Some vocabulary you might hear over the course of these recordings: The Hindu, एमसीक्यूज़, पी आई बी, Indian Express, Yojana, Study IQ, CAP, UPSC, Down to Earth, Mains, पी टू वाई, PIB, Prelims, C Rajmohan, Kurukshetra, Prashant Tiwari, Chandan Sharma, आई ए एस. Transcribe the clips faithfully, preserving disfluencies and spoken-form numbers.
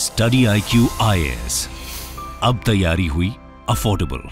Study I Q आई ए एस, अब तैयारी हुई अफोर्डेबल।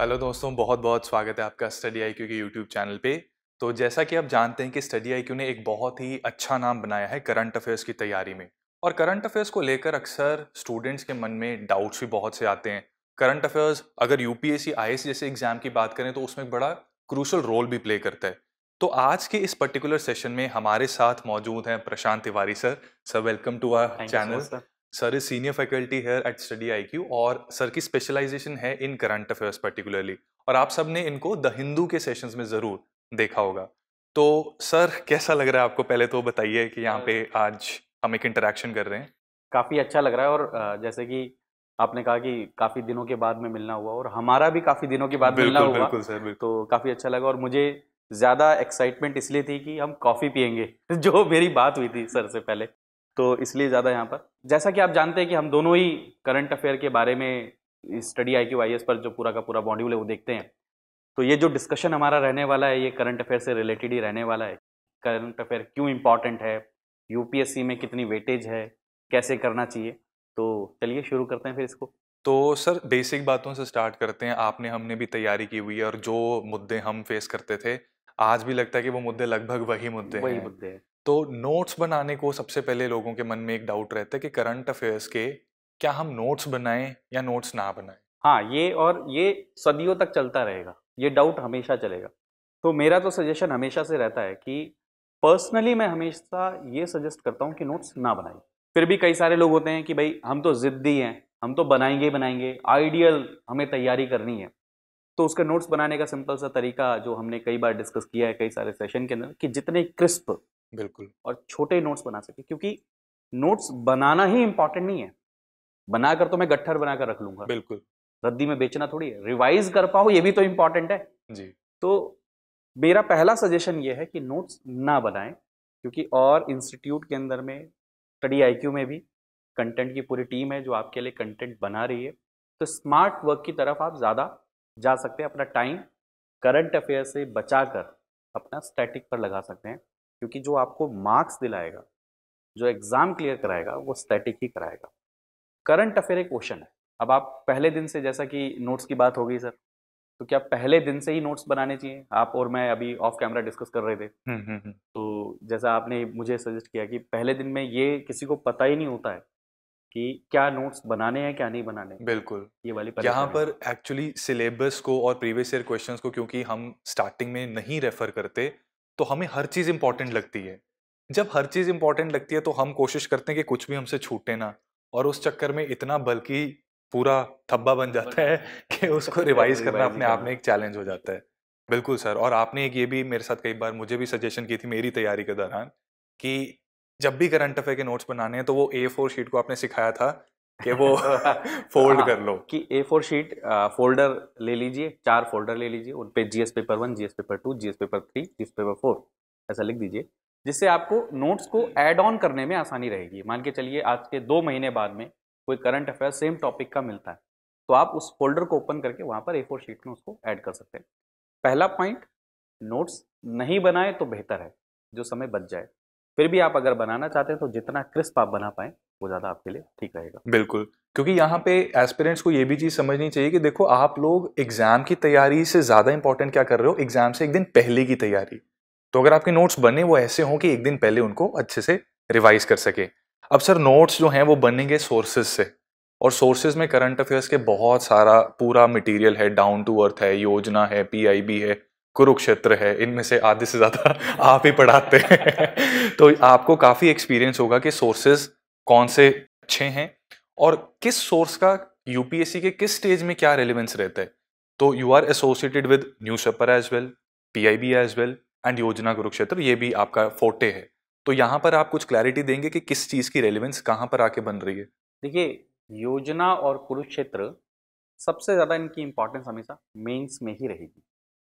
हेलो दोस्तों, बहुत बहुत स्वागत है आपका स्टडी आई क्यू के यूट्यूब चैनल पे। तो जैसा कि आप जानते हैं कि स्टडी आई क्यू ने एक बहुत ही अच्छा नाम बनाया है करंट अफेयर्स की तैयारी में, और करंट अफेयर्स को लेकर अक्सर स्टूडेंट्स के मन में डाउट्स भी बहुत से आते हैं। करंट अफेयर्स अगर यूपीएससी आई ए एस जैसे एग्जाम की बात करें तो उसमें एक बड़ा क्रूशल रोल भी प्ले करता है। तो आज के इस पर्टिकुलर सेशन में हमारे साथ मौजूद हैं Prashant Tiwari sir. Sir, welcome to our channel. Sir is senior faculty here at study I Q और सर की स्पेशलाइजेशन है इन करंट अफेयर्स पर्टिकुलरली, और आप सब ने इनको द हिंदू के सेशंस में ज़रूर देखा होगा। तो सर कैसा लग रहा है आपको, पहले तो बताइए कि यहाँ पे आज हम एक इंटरेक्शन कर रहे हैं। काफ़ी अच्छा लग रहा है, और जैसे कि आपने कहा कि काफ़ी दिनों के बाद में मिलना हुआ, और हमारा भी काफ़ी दिनों के बाद मिलना हुआ। बिल्कुल सर, बिल्कुल। तो काफ़ी अच्छा लगा, और मुझे ज़्यादा एक्साइटमेंट इसलिए थी कि हम कॉफ़ी पियेंगे, जो मेरी बात हुई थी सर से पहले, तो इसलिए ज़्यादा यहाँ पर। जैसा कि आप जानते हैं कि हम दोनों ही करंट अफेयर के बारे में study I Q I S पर जो पूरा का पूरा मॉड्यूल है वो देखते हैं, तो ये जो डिस्कशन हमारा रहने वाला है ये करंट अफेयर से रिलेटेड ही रहने वाला है। करंट अफेयर क्यों इम्पॉर्टेंट है, यूपीएससी में कितनी वेटेज है, कैसे करना चाहिए, तो चलिए शुरू करते हैं फिर इसको। तो सर बेसिक बातों से स्टार्ट करते हैं। आपने हमने भी तैयारी की हुई है, और जो मुद्दे हम फेस करते थे आज भी लगता है कि वो मुद्दे लगभग वही मुद्दे वही हैं। मुद्दे हैं। तो नोट्स बनाने को सबसे पहले लोगों के मन में एक डाउट रहता है कि करंट अफेयर्स के क्या हम नोट्स बनाएं या नोट्स ना बनाएं। हाँ, ये और ये सदियों तक चलता रहेगा, ये डाउट हमेशा चलेगा। तो मेरा तो सजेशन हमेशा से रहता है कि पर्सनली मैं हमेशा ये सजेस्ट करता हूँ कि नोट्स ना बनाएं। फिर भी कई सारे लोग होते हैं कि भाई हम तो ज़िद्दी हैं, हम तो बनाएंगे ही बनाएंगे, आइडियल हमें तैयारी करनी है। तो उसका नोट्स बनाने का सिंपल सा तरीका जो हमने कई बार डिस्कस किया है कई सारे सेशन के अंदर, कि जितने क्रिस्प बिल्कुल और छोटे नोट्स बना सके, क्योंकि नोट्स बनाना ही इम्पॉर्टेंट नहीं है। बनाकर तो मैं गट्ठर बनाकर रख लूंगा, बिल्कुल रद्दी में बेचना थोड़ी है। रिवाइज कर पाओ ये भी तो इम्पॉर्टेंट है जी। तो मेरा पहला सजेशन ये है कि नोट्स ना बनाएं, क्योंकि और इंस्टीट्यूट के अंदर में स्टडी आई क्यू में भी कंटेंट की पूरी टीम है जो आपके लिए कंटेंट बना रही है। तो स्मार्ट वर्क की तरफ आप ज़्यादा जा सकते हैं, अपना टाइम करंट अफेयर से बचा कर अपना स्टैटिक पर लगा सकते हैं, क्योंकि जो आपको मार्क्स दिलाएगा, जो एग्ज़ाम क्लियर कराएगा, वो स्टैटिक ही कराएगा। करंट अफेयर एक क्वेश्चन है। अब आप पहले दिन से, जैसा कि नोट्स की बात हो गई सर, तो क्या पहले दिन से ही नोट्स बनाने चाहिए? आप और मैं अभी ऑफ कैमरा डिस्कस कर रहे थे, हुँ, हुँ. तो जैसा आपने मुझे सजेस्ट किया कि पहले दिन में ये किसी को पता ही नहीं होता है कि क्या नोट्स बनाने हैं क्या नहीं बनाने हैं। बिल्कुल, ये वाली यहाँ पर एक्चुअली सिलेबस को और प्रीवियस ईयर क्वेश्चंस को क्योंकि हम स्टार्टिंग में नहीं रेफर करते, तो हमें हर चीज़ इंपॉर्टेंट लगती है। जब हर चीज़ इंपॉर्टेंट लगती है तो हम कोशिश करते हैं कि कुछ भी हमसे छूटे ना, और उस चक्कर में इतना बल्कि पूरा थब्बा बन जाता है कि उसको रिवाइज करना अपने आप में एक चैलेंज हो जाता है। बिल्कुल सर, और आपने एक ये भी मेरे साथ कई बार मुझे भी सजेशन की थी मेरी तैयारी के दौरान कि जब भी करंट अफेयर के नोट्स बनाने हैं तो वो ए फोर शीट को आपने सिखाया था कि वो फोल्ड कर लो, कि ए फोर शीट फोल्डर ले लीजिए, चार फोल्डर ले लीजिए, उन पे GS paper one, GS paper two, GS paper three, GS paper four ऐसा लिख दीजिए, जिससे आपको नोट्स को ऐड ऑन करने में आसानी रहेगी। मान के चलिए आज के दो महीने बाद में कोई करंट अफेयर सेम टॉपिक का मिलता है, तो आप उस फोल्डर को ओपन करके वहाँ पर ए फोर शीट में उसको ऐड कर सकते हैं। पहला पॉइंट, नोट्स नहीं बनाए तो बेहतर है, जो समय बच जाए। फिर भी आप अगर बनाना चाहते हैं तो जितना क्रिस्प आप बना पाएं वो ज़्यादा आपके लिए ठीक रहेगा। बिल्कुल, क्योंकि यहाँ पे एस्पिरेंट्स को ये भी चीज़ समझनी चाहिए कि देखो आप लोग एग्जाम की तैयारी से ज़्यादा इंपॉर्टेंट क्या कर रहे हो, एग्जाम से एक दिन पहले की तैयारी। तो अगर आपके नोट्स बने वो ऐसे हों कि एक दिन पहले उनको अच्छे से रिवाइज कर सके। अब सर नोट्स जो हैं वो बनेंगे सोर्सेज से, और सोर्सेज में करंट अफेयर्स के बहुत सारा पूरा मटीरियल है। डाउन टू अर्थ है, योजना है, पी आई बी है, कुरुक्षेत्र है, इनमें से आधे से ज़्यादा आप ही पढ़ाते हैं तो आपको काफ़ी एक्सपीरियंस होगा कि सोर्सेज कौन से अच्छे हैं। और किस सोर्स का यूपीएससी के किस स्टेज में क्या रेलिवेंस रहता है। तो you are associated with newspaper as well, PIB as well and Yojana Kurukshetra, ये भी आपका फोटे है। तो यहाँ पर आप कुछ क्लैरिटी देंगे कि किस चीज़ की रेलिवेंस कहाँ पर आके बन रही है। देखिए, योजना और कुरुक्षेत्र सबसे ज़्यादा इनकी इंपॉर्टेंस हमेशा मेंस में ही रहेगी,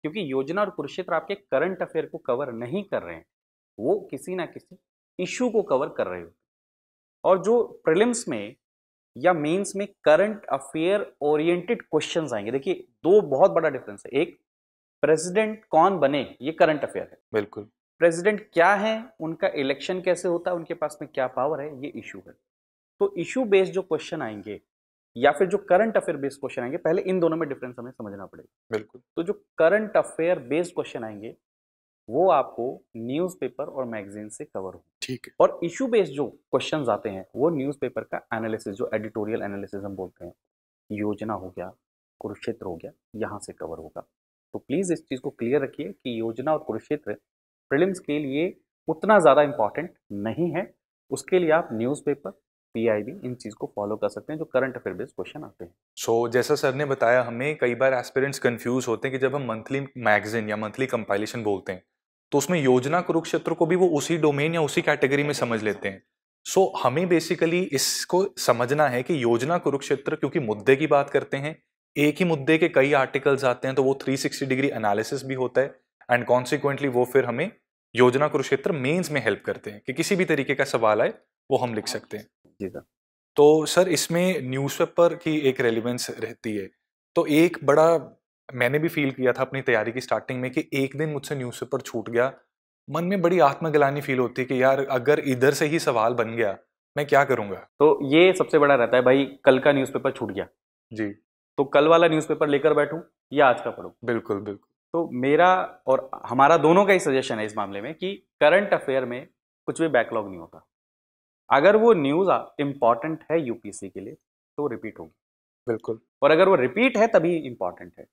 क्योंकि योजना और कुरुक्षेत्र आपके करंट अफेयर को कवर नहीं कर रहे हैं, वो किसी ना किसी इशू को कवर कर रहे हो। और जो प्रीलिम्स में या मेंस में करंट अफेयर ओरिएंटेड क्वेश्चंस आएंगे, देखिए दो बहुत बड़ा डिफरेंस है। एक, प्रेसिडेंट कौन बने ये करंट अफेयर है, बिल्कुल। प्रेसिडेंट क्या है, उनका इलेक्शन कैसे होता है, उनके पास में क्या पावर है, ये इशू है। तो इशू बेस्ड जो क्वेश्चन आएंगे या फिर जो करंट अफेयर बेस्ड क्वेश्चन आएंगे, पहले इन दोनों में डिफरेंस हमें समझना पड़ेगा, बिल्कुल। तो जो करंट अफेयर बेस्ड क्वेश्चन आएंगे वो आपको न्यूज़पेपर और मैगजीन से कवर हो, ठीक है। और इशू बेस्ड जो क्वेश्चंस आते हैं वो न्यूज़पेपर का एनालिसिस, जो एडिटोरियल एनालिसिस हम बोलते हैं, योजना हो गया, कुरुक्षेत्र हो गया, यहाँ से कवर होगा। तो प्लीज़ इस चीज़ को क्लियर रखिए कि योजना और कुरुक्षेत्र प्रीलिम्स के लिए उतना ज़्यादा इम्पॉर्टेंट नहीं है। उसके लिए आप न्यूज़पेपर, पीआईबी, इन चीज़ को फॉलो कर सकते हैं जो करंट अफेयर बेस्ड क्वेश्चन आते हैं। सो so, जैसा सर ने बताया, हमें कई बार एस्पिरेंट्स कन्फ्यूज़ होते हैं कि जब हम मंथली मैगजीन या मंथली कंपाइलेशन बोलते हैं तो उसमें योजना कुरुक्षेत्र को भी वो उसी डोमेन या उसी कैटेगरी में समझ लेते हैं। सो so, हमें बेसिकली इसको समझना है कि योजना कुरुक्षेत्र, क्योंकि मुद्दे की बात करते हैं, एक ही मुद्दे के कई आर्टिकल्स आते हैं, तो वो थ्री सिक्सटी डिग्री एनालिसिस भी होता है एंड कॉन्सिक्वेंटली वो फिर हमें योजना कुरुक्षेत्र मेंस में हेल्प करते हैं कि किसी भी तरीके का सवाल आए वो हम लिख सकते हैं। जी सर। तो सर, इसमें न्यूज़पेपर की एक रेलिवेंस रहती है। तो एक बड़ा मैंने भी फील किया था अपनी तैयारी की स्टार्टिंग में कि एक दिन मुझसे न्यूज़पेपर छूट गया, मन में बड़ी आत्मग्लानि फील होती है कि यार अगर इधर से ही सवाल बन गया मैं क्या करूँगा। तो ये सबसे बड़ा रहता है, भाई कल का न्यूज़पेपर छूट गया जी, तो कल वाला न्यूज़पेपर लेकर बैठूँ या आज का पढूं। बिल्कुल बिल्कुल। तो मेरा और हमारा दोनों का ही सजेशन है इस मामले में कि करंट अफेयर में कुछ भी बैकलॉग नहीं होता। अगर वो न्यूज़ इम्पॉर्टेंट है यूपीएससी के लिए तो रिपीट होगी, बिल्कुल। और अगर वो रिपीट है तभी इम्पॉर्टेंट है,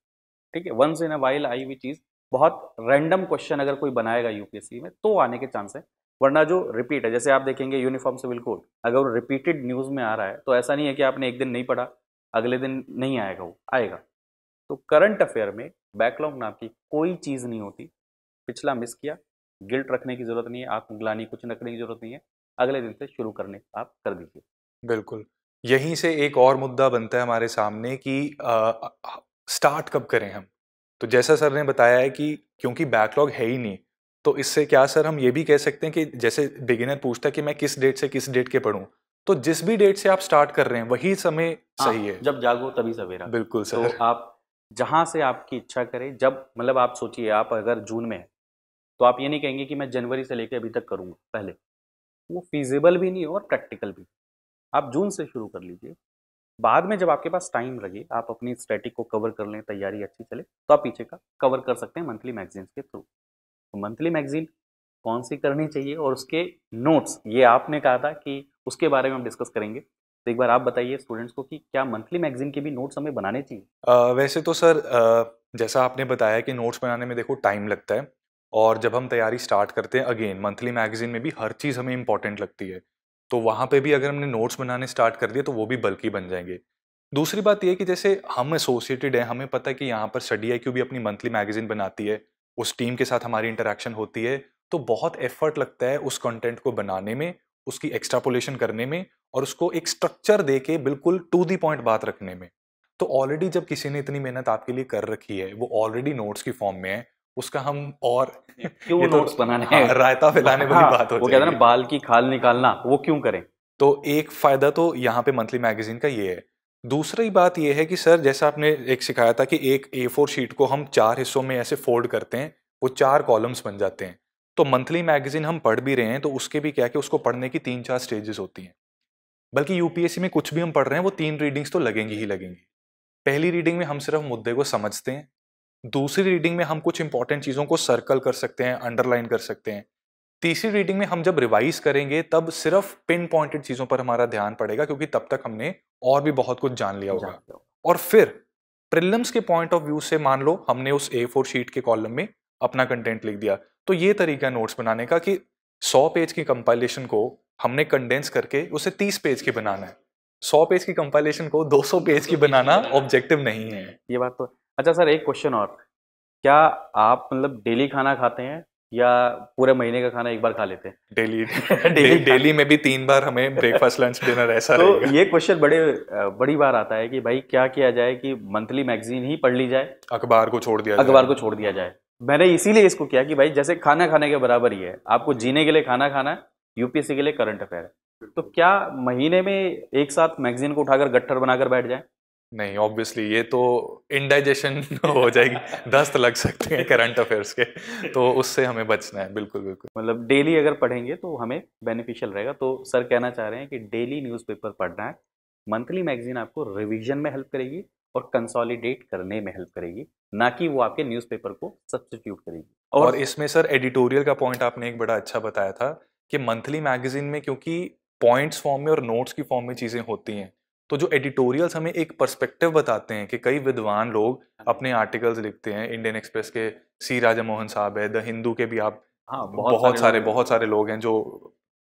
ठीक है। Once in a while I हुई चीज़, बहुत रैंडम क्वेश्चन अगर कोई बनाएगा यूपीएससी में तो आने के चांस है, वरना जो रिपीट है, जैसे आप देखेंगे यूनिफॉर्म सिविल कोड, अगर वो रिपीटेड न्यूज़ में आ रहा है तो ऐसा नहीं है कि आपने एक दिन नहीं पढ़ा अगले दिन नहीं आएगा, वो आएगा। तो करंट अफेयर में बैकलॉग नाम की कोई चीज़ नहीं होती। पिछला मिस किया, गिल्ट रखने की ज़रूरत नहीं है, आत्मग्लानि कुछ रखने की ज़रूरत नहीं है, अगले दिन से शुरू करने आप कर दीजिए। बिल्कुल। यहीं से एक और मुद्दा बनता है हमारे सामने कि स्टार्ट कब करें हम। तो जैसा सर ने बताया है कि क्योंकि बैकलॉग है ही नहीं, तो इससे क्या सर हम ये भी कह सकते हैं कि जैसे बिगिनर पूछता है कि मैं किस डेट से किस डेट के पढूं, तो जिस भी डेट से आप स्टार्ट कर रहे हैं वही समय सही है। जब जागो तभी सवेरा। बिल्कुल सर। तो आप जहाँ से आपकी इच्छा करें, जब मतलब आप सोचिए, आप अगर जून में है तो आप ये नहीं कहेंगे कि मैं जनवरी से लेकर अभी तक करूँगा, पहले वो फिजिबल भी नहीं और प्रैक्टिकल भी। आप जून से शुरू कर लीजिए, बाद में जब आपके पास टाइम लगे, आप अपनी स्टैटिक को कवर कर लें, तैयारी अच्छी चले, तो आप पीछे का कवर कर सकते हैं मंथली मैगजीन के थ्रू। तो मंथली मैगजीन कौन सी करनी चाहिए और उसके नोट्स, ये आपने कहा था कि उसके बारे में हम डिस्कस करेंगे, तो एक बार आप बताइए स्टूडेंट्स को कि क्या मंथली मैगजीन के भी नोट्स हमें बनाने चाहिए। आ, वैसे तो सर आ, जैसा आपने बताया कि नोट्स बनाने में देखो टाइम लगता है, और जब हम तैयारी स्टार्ट करते हैं अगेन मंथली मैगजीन में भी हर चीज़ हमें इंपॉर्टेंट लगती है, तो वहाँ पे भी अगर हमने नोट्स बनाने स्टार्ट कर दिए तो वो भी बल्कि बन जाएंगे। दूसरी बात ये कि जैसे हम एसोसिएटेड हैं, हमें पता है कि यहाँ पर स्टडी आई क्यू भी अपनी मंथली मैगजीन बनाती है, उस टीम के साथ हमारी इंटरेक्शन होती है, तो बहुत एफर्ट लगता है उस कंटेंट को बनाने में, उसकी एक्सट्रापोलेशन करने में और उसको एक स्ट्रक्चर दे के बिल्कुल टू दी पॉइंट बात रखने में। तो ऑलरेडी जब किसी ने इतनी मेहनत आपके लिए कर रखी है, वो ऑलरेडी नोट्स की फॉर्म में है, उसका हम और क्यों नोट्स तो बनाने हैं, रायता फैलाने वाली बात हो जाएगी। वो कहते हैं ना बाल की खाल निकालना, वो क्यों करें। तो एक फ़ायदा तो यहाँ पे मंथली मैगजीन का ये है। दूसरी बात ये है कि सर जैसा आपने एक सिखाया था कि एक ए फोर शीट को हम चार हिस्सों में ऐसे फोल्ड करते हैं, वो चार कॉलम्स बन जाते हैं। तो मंथली मैगजीन हम पढ़ भी रहे हैं तो उसके भी क्या है कि उसको पढ़ने की तीन चार स्टेजेस होती हैं, बल्कि यूपीएससी में कुछ भी हम पढ़ रहे हैं वो तीन रीडिंग्स तो लगेंगी ही लगेंगी। पहली रीडिंग में हम सिर्फ मुद्दे को समझते हैं, दूसरी रीडिंग में हम कुछ इंपॉर्टेंट चीज़ों को सर्कल कर सकते हैं, अंडरलाइन कर सकते हैं, तीसरी रीडिंग में हम जब रिवाइज करेंगे तब सिर्फ पिन पॉइंटेड चीज़ों पर हमारा ध्यान पड़ेगा, क्योंकि तब तक हमने और भी बहुत कुछ जान लिया होगा। और फिर प्रीलिम्स के पॉइंट ऑफ व्यू से मान लो हमने उस ए फोर शीट के कॉलम में अपना कंटेंट लिख दिया। तो ये तरीका नोट्स बनाने का कि सौ पेज की कंपाइलेशन को हमने कंडेंस करके उसे तीस पेज की बनाना है। सौ पेज की कंपाइलेशन को दो सौ पेज की बनाना ऑब्जेक्टिव नहीं है। ये बात तो। अच्छा सर एक क्वेश्चन और, क्या आप मतलब डेली खाना खाते हैं या पूरे महीने का खाना एक बार खा लेते हैं? डेली डेली डेली में भी तीन बार हमें ब्रेकफास्ट लंच डिनर ऐसा तो रहेगा। ये क्वेश्चन बड़े बड़ी बार आता है कि भाई क्या किया जाए कि मंथली मैगजीन ही पढ़ ली जाए, अखबार को छोड़ दिया अखबार को छोड़ दिया जाए। मैंने इसीलिए इसको किया कि भाई जैसे खाना खाने के बराबर ही है, आपको जीने के लिए खाना खाना है, यूपीएससी के लिए करंट अफेयर है, तो क्या महीने में एक साथ मैगजीन को उठाकर गट्ठर बनाकर बैठ जाए? नहीं, ऑब्वियसली ये तो इंडाइजेशन हो जाएगी, दस्त लग सकते हैं करंट अफेयर्स के, तो उससे हमें बचना है। बिल्कुल बिल्कुल, मतलब डेली अगर पढ़ेंगे तो हमें बेनिफिशियल रहेगा। तो सर कहना चाह रहे हैं कि डेली न्यूज़पेपर पढ़ना है, मंथली मैगजीन आपको रिवीजन में हेल्प करेगी और कंसोलिडेट करने में हेल्प करेगी, ना कि वो आपके न्यूज़पेपर को सब्स्टिट्यूट करेगी। और, और इसमें सर एडिटोरियल का पॉइंट आपने एक बड़ा अच्छा बताया था कि मंथली मैगजीन में क्योंकि पॉइंट्स फॉर्म में और नोट्स की फॉर्म में चीज़ें होती हैं, तो जो एडिटोरियल्स हमें एक पर्सपेक्टिव बताते हैं कि कई विद्वान लोग अपने आर्टिकल्स लिखते हैं। इंडियन एक्सप्रेस के सी राजमोहन साहब है, द हिंदू के भी आप हाँ, बहुत, बहुत सारे बहुत सारे लोग हैं, जो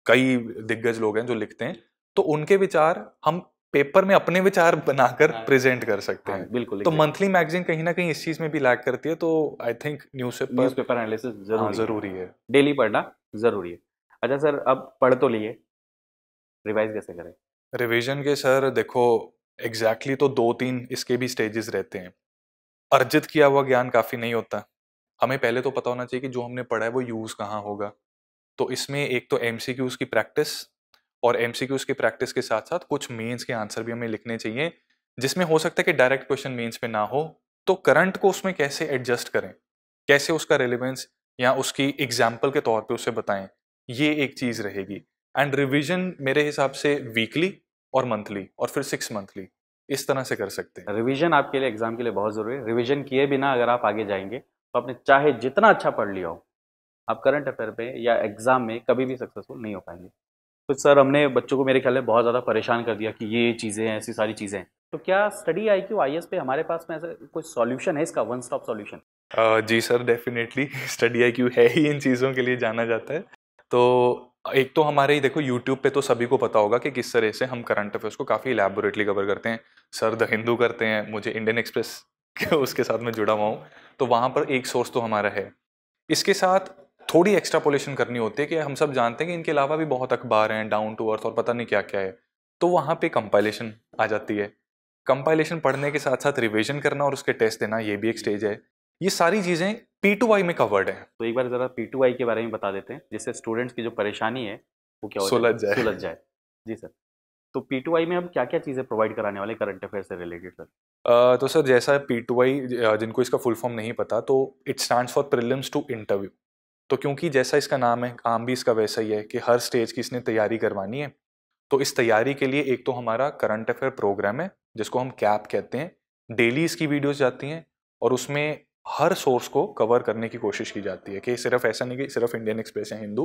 कई दिग्गज लोग हैं जो लिखते हैं, तो उनके विचार हम पेपर में अपने विचार बनाकर प्रेजेंट कर सकते हैं। बिल्कुल, तो मंथली मैगजीन कहीं ना कहीं इस चीज में भी लैक करती है, तो आई थिंक न्यूज़पेपर एनालिसिस जरूरी है, डेली पढ़ना जरूरी है। अच्छा सर अब पढ़ तो लिए, रिवाइज कैसे करें? रिवीजन के सर देखो एग्जैक्टली exactly तो दो तीन इसके भी स्टेजेस रहते हैं। अर्जित किया हुआ ज्ञान काफ़ी नहीं होता, हमें पहले तो पता होना चाहिए कि जो हमने पढ़ा है वो यूज़ कहाँ होगा। तो इसमें एक तो एमसीक्यूज़ की प्रैक्टिस, और एमसीक्यूज़ की प्रैक्टिस के साथ साथ कुछ मेंस के आंसर भी हमें लिखने चाहिए, जिसमें हो सकता है कि डायरेक्ट क्वेश्चन मेंस पे ना हो, तो करंट को उसमें कैसे एडजस्ट करें, कैसे उसका रेलिवेंस या उसकी एग्जाम्पल के तौर पर उसे बताएँ, ये एक चीज़ रहेगी। एंड रिविजन मेरे हिसाब से वीकली और मंथली और फिर सिक्स मंथली, इस तरह से कर सकते हैं। रिवीजन आपके लिए एग्जाम के लिए बहुत ज़रूरी है। रिवीजन किए बिना अगर आप आगे जाएंगे तो आपने चाहे जितना अच्छा पढ़ लिया हो, आप करंट अफेयर पे या एग्ज़ाम में कभी भी सक्सेसफुल नहीं हो पाएंगे। तो सर हमने बच्चों को मेरे ख्याल में बहुत ज़्यादा परेशान कर दिया कि ये चीज़ें हैं, ऐसी सारी चीज़ें हैं, तो क्या study I Q I S पे हमारे पास में ऐसा कोई सॉल्यूशन है, इसका वन स्टॉप सॉल्यूशन? जी sir, definitely study I Q है ही इन चीज़ों के लिए जाना जाता है। तो एक तो हमारे ही देखो यूट्यूब पे तो सभी को पता होगा कि किस तरह से हम करंट अफेयर्स को काफ़ी इलैबोरेटली कवर करते हैं। सर द हिंदू करते हैं, मुझे इंडियन एक्सप्रेस उसके साथ में जुड़ा हुआ हूँ, तो वहाँ पर एक सोर्स तो हमारा है। इसके साथ थोड़ी एक्स्ट्रापोलेशन करनी होती है कि हम सब जानते हैं कि इनके अलावा भी बहुत अखबार हैं, डाउन टू अर्थ और पता नहीं क्या क्या है, तो वहाँ पर कंपाइलेशन आ जाती है। कंपाइलेशन पढ़ने के साथ साथ रिविजन करना और उसके टेस्ट देना, ये भी एक स्टेज है। ये सारी चीज़ें पी टू वाई में कवर्ड है। तो एक बार जरा पी टू वाई के बारे में बता देते हैं, जिससे स्टूडेंट्स की जो परेशानी है वो क्या हो सुलझ जाए सुलझ जाए जी सर। तो पी टू वाई में हम क्या क्या चीज़ें प्रोवाइड कराने वाले करंट अफेयर से रिलेटेड सर? तो सर जैसा पी टू वाई, जिनको इसका फुल फॉर्म नहीं पता, तो it stands for prelims to interview. तो क्योंकि जैसा इसका नाम है, काम भी इसका वैसा ही है कि हर स्टेज की इसने तैयारी करवानी है, तो इस तैयारी के लिए एक तो हमारा करंट अफेयर प्रोग्राम है जिसको हम कैप कहते हैं। डेली इसकी वीडियोज़ जाती हैं और उसमें हर सोर्स को कवर करने की कोशिश की जाती है, कि सिर्फ ऐसा नहीं कि सिर्फ इंडियन एक्सप्रेस या Hindu,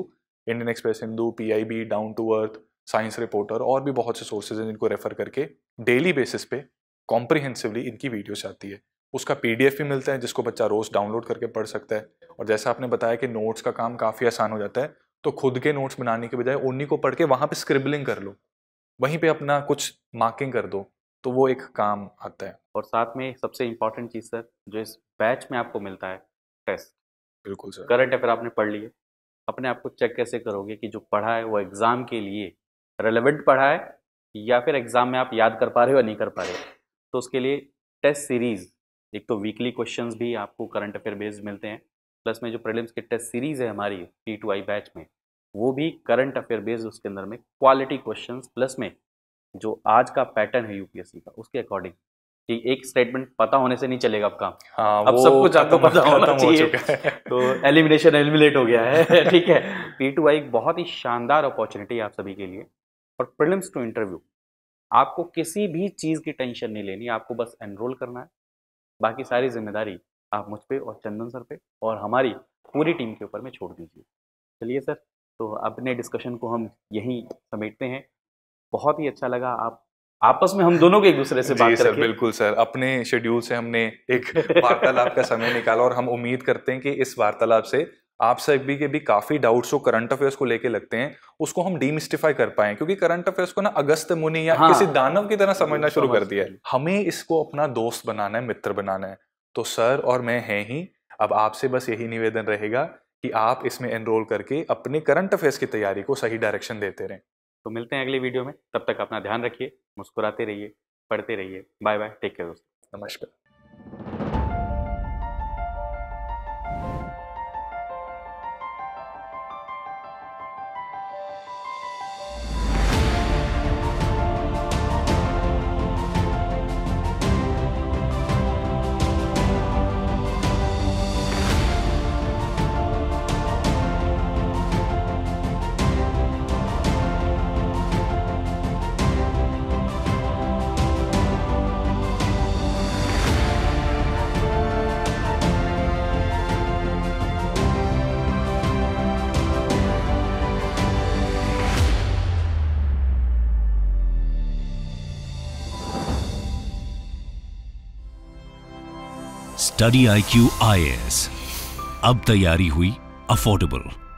Indian express Hindu, पी आई बी, down to earth, science reporter और भी बहुत से सोर्सेज हैं जिनको रेफर करके डेली बेसिस पे कॉम्प्रिहेंसिवली इनकी वीडियोस आती है। उसका पी डी एफ भी मिलता है जिसको बच्चा रोज़ डाउनलोड करके पढ़ सकता है। और जैसा आपने बताया कि नोट्स का काम काफ़ी आसान हो जाता है, तो खुद के नोट्स बनाने के बजाय उन्हीं को पढ़ के वहाँ पर स्क्रिबलिंग कर लो, वहीं पर अपना कुछ मार्किंग कर दो, तो वो एक काम आता है। और साथ में सबसे इम्पॉर्टेंट चीज़ सर जो इस बैच में आपको मिलता है, टेस्ट। बिल्कुल सर, करंट अफेयर आपने पढ़ लिए, अपने आप को चेक कैसे करोगे कि जो पढ़ा है वो एग्ज़ाम के लिए रेलेवेंट पढ़ा है या फिर एग्ज़ाम में आप याद कर पा रहे हो या नहीं कर पा रहे हो? तो उसके लिए टेस्ट सीरीज़, एक तो वीकली क्वेश्चंस भी आपको करंट अफेयर बेस्ड मिलते हैं, प्लस में जो प्रीलिम्स के टेस्ट सीरीज़ है हमारी पी टू आई बैच में, वो भी करंट अफेयर बेस्ड, उसके अंदर में क्वालिटी क्वेश्चन, प्लस में जो आज का पैटर्न है यूपीएससी का उसके अकॉर्डिंग, कि एक स्टेटमेंट पता होने से नहीं चलेगा आपका। हाँ, अब सब कुछ आपको पता होना चाहिए, तो एलिमिनेशन एलिमिनेट हो गया है। ठीक है, पी टू वाई एक बहुत ही शानदार अपॉर्चुनिटी है आप सभी के लिए। और प्रीलिम्स टू इंटरव्यू, आपको किसी भी चीज़ की टेंशन नहीं लेनी, आपको बस एनरोल करना है, बाकी सारी जिम्मेदारी आप मुझ पे और चंदन सर पे और हमारी पूरी टीम के ऊपर में छोड़ दीजिए। चलिए सर, तो अपने डिस्कशन को हम यहीं समेटते हैं। बहुत ही अच्छा लगा आप आपस में हम दोनों के एक दूसरे से बात करके। बिल्कुल सर, अपने शेड्यूल से हमने एक वार्तालाप का समय निकाला और हम उम्मीद करते हैं कि इस वार्तालाप से आप सभी के भी काफ़ी डाउट्स हो करंट अफेयर्स को लेके लगते हैं, उसको हम डीमिस्टिफाई कर पाए, क्योंकि करंट अफेयर्स को ना अगस्त मुनि या हाँ, किसी दानव की तरह समझना शुरू कर दिया है। हमें इसको अपना दोस्त बनाना है, मित्र बनाना है। तो सर और मैं हैं ही, अब आपसे बस यही निवेदन रहेगा कि आप इसमें एनरोल करके अपने करंट अफेयर्स की तैयारी को सही डायरेक्शन देते रहें। तो मिलते हैं अगली वीडियो में, तब तक अपना ध्यान रखिए, मुस्कुराते रहिए, पढ़ते रहिए। बाय बाय, टेक केयर दोस्तों, नमस्कार। Study I Q आई ए एस, अब तैयारी हुई अफोर्डेबल।